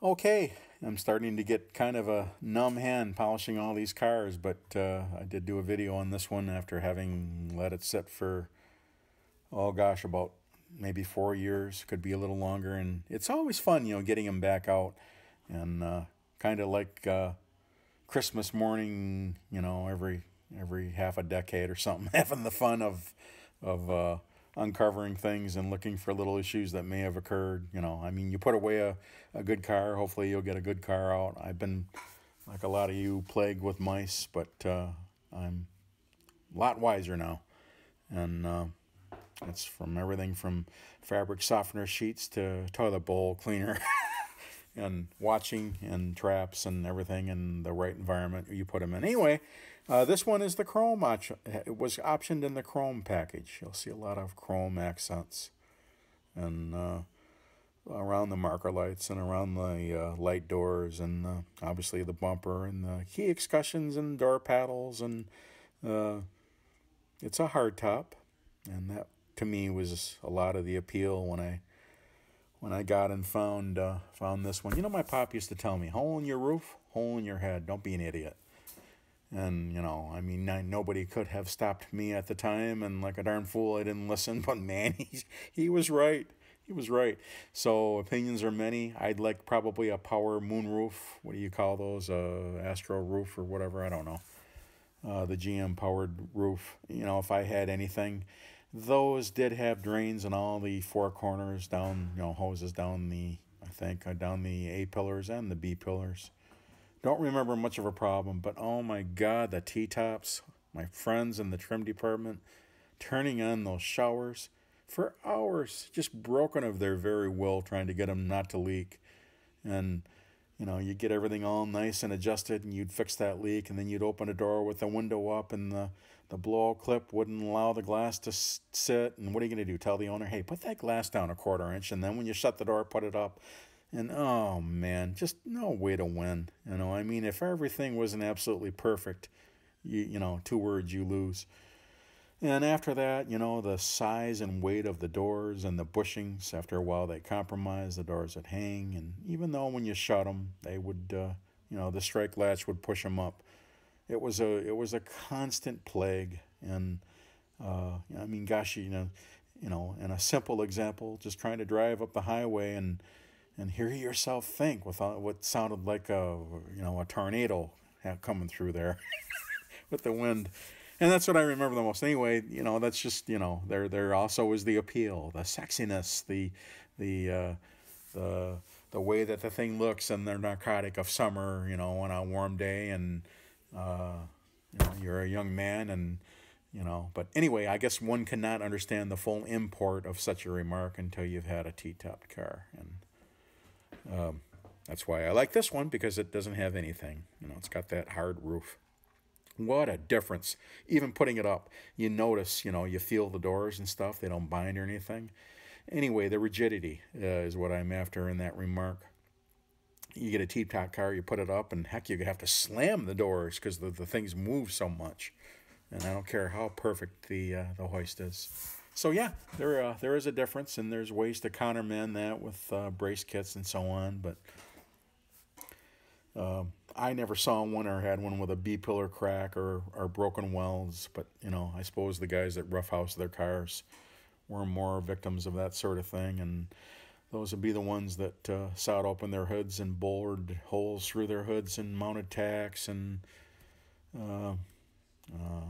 Okay, I'm starting to get kind of a numb hand polishing all these cars, but I did do a video on this one after having let it sit for, oh gosh, about maybe 4 years, could be a little longer, and it's always fun, you know, getting them back out, and kind of like Christmas morning, you know, every half a decade or something, having the fun of uncovering things and looking for little issues that may have occurred. You know, I mean, you put away a good car, hopefully you'll get a good car out. I've been, like a lot of you, plagued with mice, but I'm a lot wiser now. And it's from everything from fabric softener sheets to toilet bowl cleaner and watching and traps and everything in the right environment you put them in. Anyway, this one is the chrome option. It was optioned in the chrome package. You'll see a lot of chrome accents and around the marker lights and around the light doors and obviously the bumper and the key excussions and door paddles. And it's a hardtop, and that to me was a lot of the appeal when I got and found this one. You know, my pop used to tell me, hole in your roof, hole in your head, don't be an idiot. And, you know, I mean, nobody could have stopped me at the time, and like a darn fool, I didn't listen. But man, he was right. He was right. So opinions are many. I'd like probably a power moonroof. What do you call those? Astro roof or whatever, I don't know. The GM-powered roof, you know, if I had anything. Those did have drains in all the four corners down, you know, hoses down the, I think, down the A pillars and the B pillars. Don't remember much of a problem, but oh my God, the T-tops, my friends in the trim department, turning on those showers for hours, just broken of their very will, trying to get them not to leak. And, you know, you get everything all nice and adjusted, and you'd fix that leak, and then you'd open a door with the window up, and the blow-out clip wouldn't allow the glass to sit. And what are you going to do? Tell the owner, hey, put that glass down 1/4 inch, and then when you shut the door, put it up. And, oh, man, just no way to win. You know, I mean, if everything wasn't absolutely perfect, you know, 2 words, you lose. And after that, you know, the size and weight of the doors and the bushings, after a while they compromise, the doors would hang. And even though when you shut them, they would, you know, the strike latch would push them up. It was a constant plague. And, I mean, gosh, you know, in a simple example, just trying to drive up the highway and hear yourself think with what sounded like a tornado coming through there with the wind. And that's what I remember the most. Anyway, you know, that's just, you know, there also is the appeal, the sexiness, the way that the thing looks, and the narcotic of summer, you know, on a warm day, and you know, you're a young man, and you know. But anyway, I guess one cannot understand the full import of such a remark until you've had a T-topped car, and that's why I like this one, because it doesn't have anything. You know, it's got that hard roof. What a difference. Even putting it up, you notice, you know, you feel the doors and stuff. They don't bind or anything. Anyway, the rigidity is what I'm after in that remark. You get a T-top car, you put it up, and heck, you have to slam the doors because the things move so much. And I don't care how perfect the hoist is. So yeah, there is a difference, and there's ways to countermand that with brace kits and so on, but... I never saw one or had one with a B-pillar crack or broken welds, but, you know, I suppose the guys that roughhouse their cars were more victims of that sort of thing, and those would be the ones that sawed open their hoods and bored holes through their hoods and mounted tacks and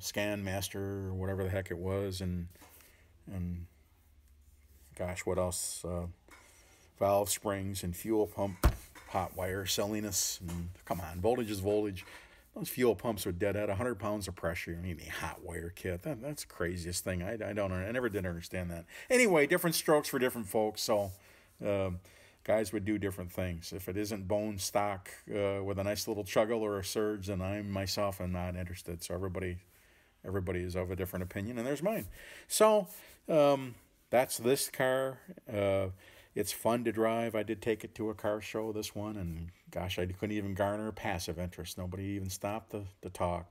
Scan Master or whatever the heck it was, and gosh, what else? Valve springs and fuel pump. Hot wire silliness. And come on, voltage is voltage. Those fuel pumps are dead at 100 pounds of pressure. I mean, a hot wire kit. That's the craziest thing. I never did understand that. Anyway, different strokes for different folks. So guys would do different things. If it isn't bone stock with a nice little chuggle or a surge, then I myself am not interested. So everybody is of a different opinion, and there's mine. So that's this car. It's fun to drive. I did take it to a car show, this one, and gosh, I couldn't even garner passive interest. Nobody even stopped to talk.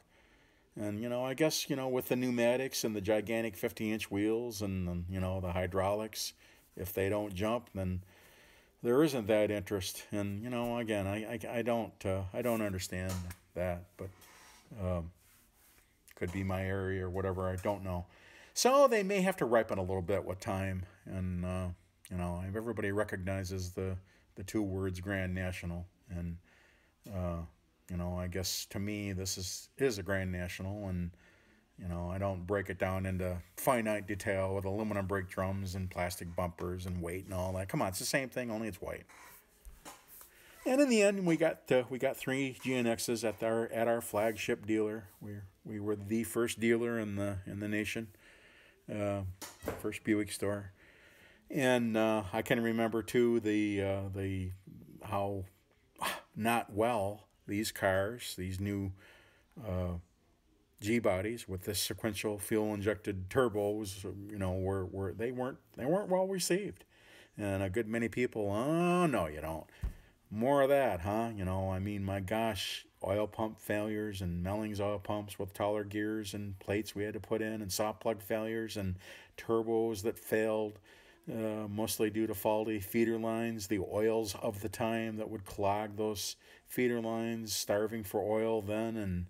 And, you know, I guess, you know, with the pneumatics and the gigantic 50-inch wheels and, you know, the hydraulics, if they don't jump, then there isn't that interest. And, you know, again, I don't understand that, but could be my area or whatever. I don't know. So they may have to ripen a little bit with time. And, you know, if everybody recognizes the two words Grand National. And, you know, I guess to me this is a Grand National. And, you know, I don't break it down into finite detail with aluminum brake drums and plastic bumpers and weight and all that. Come on, it's the same thing, only it's white. And in the end, we got 3 GNXs at our flagship dealer. We were the first dealer in the nation, first Buick store. And I can remember too how not well these cars, these new G bodies with this sequential fuel injected turbos, you know, they weren't well received. And a good many people, oh no, you don't. More of that, huh? You know, I mean, my gosh, oil pump failures and Melling's oil pumps with taller gears and plates we had to put in, and soft plug failures and turbos that failed, mostly due to faulty feeder lines, the oils of the time that would clog those feeder lines, starving for oil then, and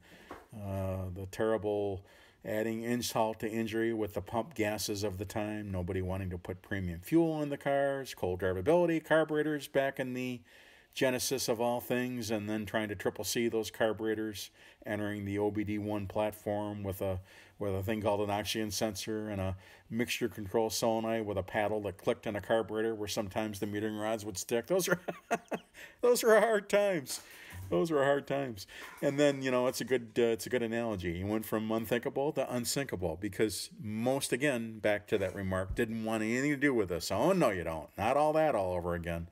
the terrible adding insult to injury with the pump gases of the time, nobody wanting to put premium fuel in the cars, cold drivability, carburetors back in the genesis of all things, and then trying to triple C those carburetors, entering the OBD-1 platform with a thing called an oxygen sensor and a mixture control solenoid with a paddle that clicked on a carburetor where sometimes the metering rods would stick. Those are hard times. Those were hard times. And then, you know, it's a good analogy. You went from unthinkable to unsinkable because most, again, back to that remark, didn't want anything to do with this. Oh no, you don't. Not all that all over again.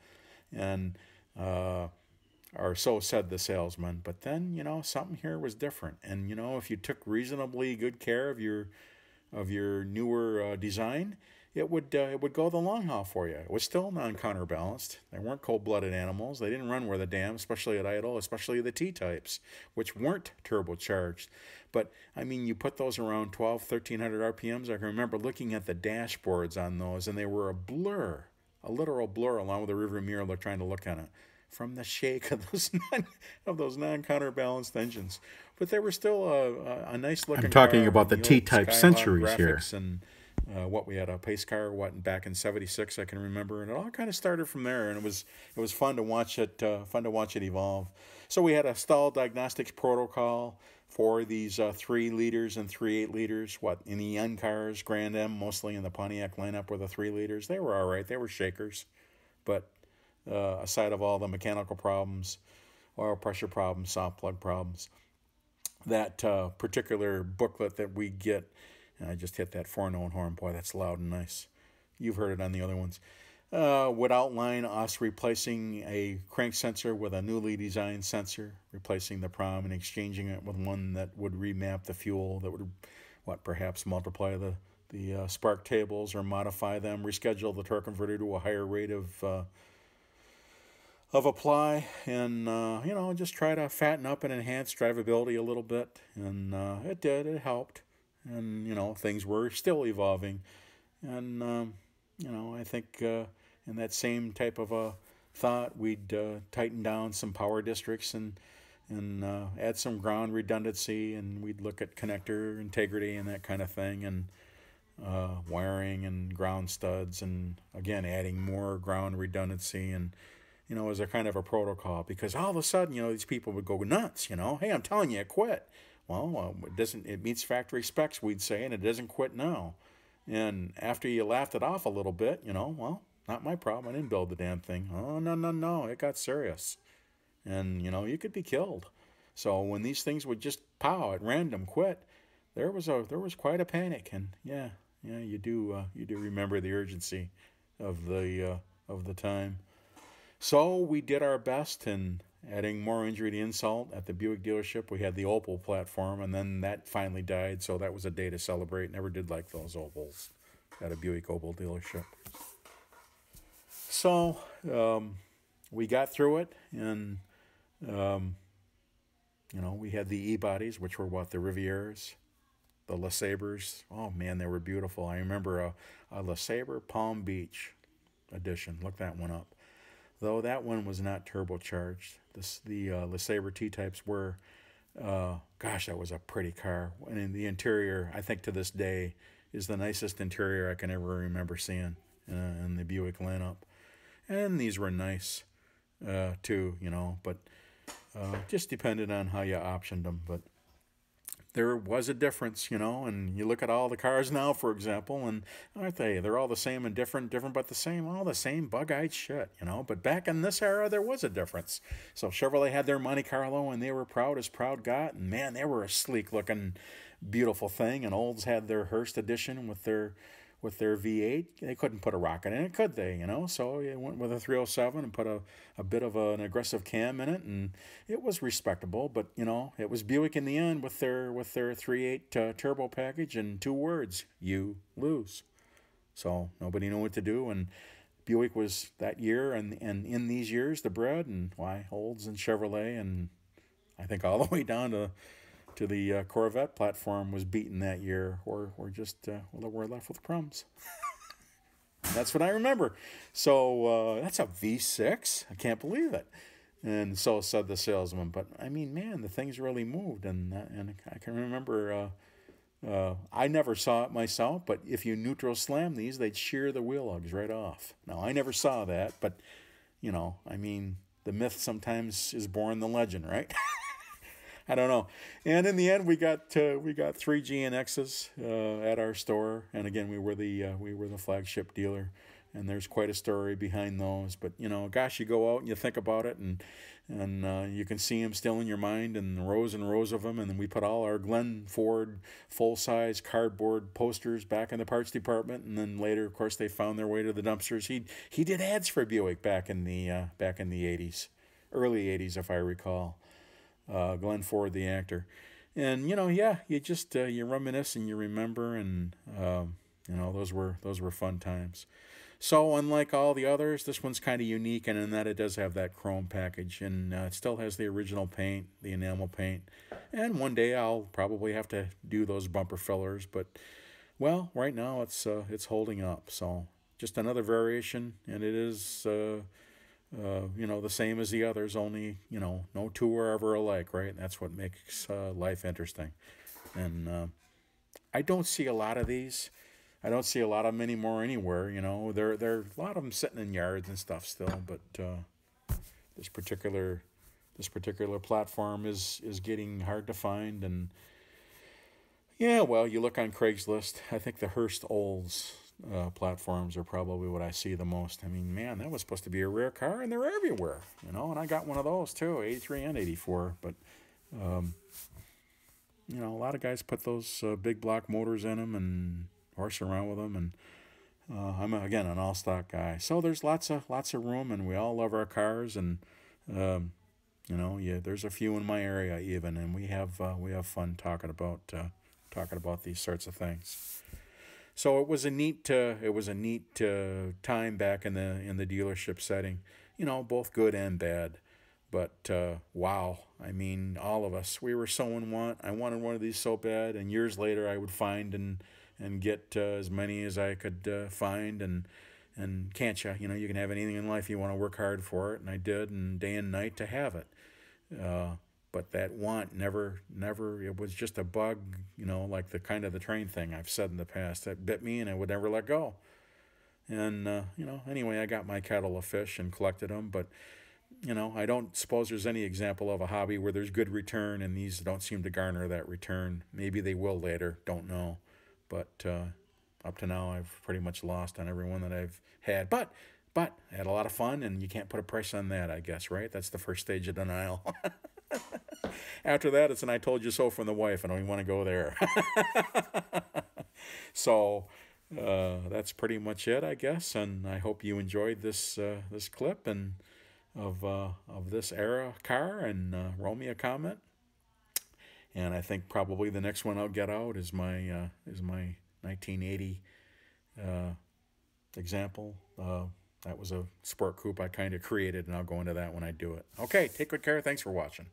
And or so said the salesman. But then, you know, something here was different. And, you know, if you took reasonably good care of your newer design, it would go the long haul for you. It was still non-counterbalanced. They weren't cold-blooded animals. They didn't run where the dam, especially at idle, especially the T-types, which weren't turbocharged. But, I mean, you put those around 1,200, 1,300 RPMs. I can remember looking at the dashboards on those, and they were a blur, a literal blur, along with the rearview mirror look, trying to look at it from the shake of those non-counterbalanced engines. But they were still a nice-looking car. I'm talking about the T-type centuries here. And, what we had a pace car, back in '76, I can remember, and it all kind of started from there, and it was fun to watch it evolve. So we had a stall diagnostics protocol for these 3 liters and 3 8-liters. What in the end cars, Grand M, mostly in the Pontiac lineup, were the 3 liters. They were all right. They were shakers, but aside of all the mechanical problems, oil pressure problems, soft plug problems, that particular booklet that we get. I just hit that four-known horn. Boy, that's loud and nice. You've heard it on the other ones. Would outline us replacing a crank sensor with a newly designed sensor, replacing the prom and exchanging it with one that would remap the fuel, that would, perhaps multiply the spark tables or modify them, reschedule the torque converter to a higher rate of apply, and, you know, just try to fatten up and enhance drivability a little bit. And it did. It helped. And, you know, things were still evolving. And, you know, I think in that same type of a thought, we'd tighten down some power districts and add some ground redundancy, and we'd look at connector integrity and that kind of thing, and wiring and ground studs, and, again, adding more ground redundancy and, you know, as a kind of a protocol. Because all of a sudden, you know, these people would go nuts, you know. Hey, I'm telling you, I quit. Well, it meets factory specs, we'd say, and it doesn't quit now. And after you laughed it off a little bit, you know, well, not my problem. I didn't build the damn thing. Oh, no, no, no. It got serious. And, you know, you could be killed. So when these things would just, pow, at random quit, there was quite a panic. And, yeah, you do remember the urgency of the time. So we did our best, and adding more injury to insult, at the Buick dealership, we had the Opal platform, and then that finally died, so that was a day to celebrate. Never did like those Opals at a Buick Opal dealership. So we got through it, and, you know, we had the E-bodies, which were what, the Rivieras, the LeSabres. Oh, man, they were beautiful. I remember a LeSabre Palm Beach edition. Look that one up. though that one was not turbocharged. The LeSabre T-Types were. Gosh, that was a pretty car. And in the interior, I think to this day, is the nicest interior I can ever remember seeing in the Buick lineup. And these were nice too, you know, but just depended on how you optioned them. But there was a difference, you know, and you look at all the cars now, for example, and aren't they? They're all the same and different but the same, all the same bug-eyed shit, you know. But back in this era, there was a difference. So Chevrolet had their Monte Carlo, and they were proud as proud got, and man, they were a sleek-looking, beautiful thing. And Olds had their Hurst edition with their V8. They couldn't put a rocket in it, could they, you know? So they went with a 307 and put a bit of an aggressive cam in it, and it was respectable. But, you know, it was Buick in the end with their 3.8 turbo package and two words: you lose. So nobody knew what to do, and Buick was that year and in these years the bread, and why Olds and Chevrolet, and I think all the way down to the Corvette platform was beaten that year, or we're just well, we're left with crumbs. That's what I remember. So that's a V6. I can't believe it. And so said the salesman. But I mean, man, the things really moved. And I can remember I never saw it myself, but if you neutral slam these, they'd shear the wheel lugs right off. Now I never saw that, but you know, I mean, the myth sometimes is born the legend, right? I don't know. And in the end, we got 3 GNXs at our store, and again, we were the flagship dealer, and there's quite a story behind those. But you know, gosh, you go out and you think about it, and you can see them still in your mind, and rows of them. And then we put all our Glenn Ford full-size cardboard posters back in the parts department, and then later, of course, they found their way to the dumpsters. He did ads for Buick back in the '80s, early '80s, if I recall. Glenn Ford, the actor. And you know, yeah, you just you reminisce and you remember, and you know, those were fun times. So unlike all the others, this one's kind of unique, and in that it does have that chrome package, and it still has the original paint, the enamel paint. And one day I'll probably have to do those bumper fillers, but well, right now it's holding up. So just another variation, and it is. You know, the same as the others, only, you know, no two are ever alike, right? And that's what makes life interesting. And I don't see a lot of these. I don't see a lot of them anymore anywhere, you know. There are a lot of them sitting in yards and stuff still, but this particular platform is getting hard to find. And yeah, well, you look on Craigslist, I think the Hurst Olds platforms are probably what I see the most. I mean, man, that was supposed to be a rare car, and they're everywhere, you know. And I got one of those too, 83 and 84. But you know, a lot of guys put those big block motors in them and horse around with them. And I'm again an all stock guy, so there's lots of room, and we all love our cars. And you know, yeah, there's a few in my area even, and we have fun talking about these sorts of things. So it was a neat time back in the dealership setting, you know, both good and bad. But wow, I mean, all of us, we were so in want. I wanted one of these so bad, and years later I would find and get as many as I could find. And can't you? You know, you can have anything in life you want to work hard for it, and I did, and day and night to have it. But that want never, it was just a bug, you know, like the kind of the train thing I've said in the past that bit me and I would never let go. And, you know, anyway, I got my kettle of fish and collected them. But, you know, I don't suppose there's any example of a hobby where there's good return, and these don't seem to garner that return. Maybe they will later, don't know. But up to now, I've pretty much lost on everyone that I've had. But I had a lot of fun, and you can't put a price on that, I guess, right? That's the first stage of denial. After that, it's an I told you so from the wife. I don't even want to go there. So that's pretty much it, I guess. And I hope you enjoyed this this clip and of this era car, and roll me a comment. And I think probably the next one I'll get out is my 1980 example. That was a sport coupe I kind of created, and I'll go into that when I do it. Okay, take good care. Thanks for watching.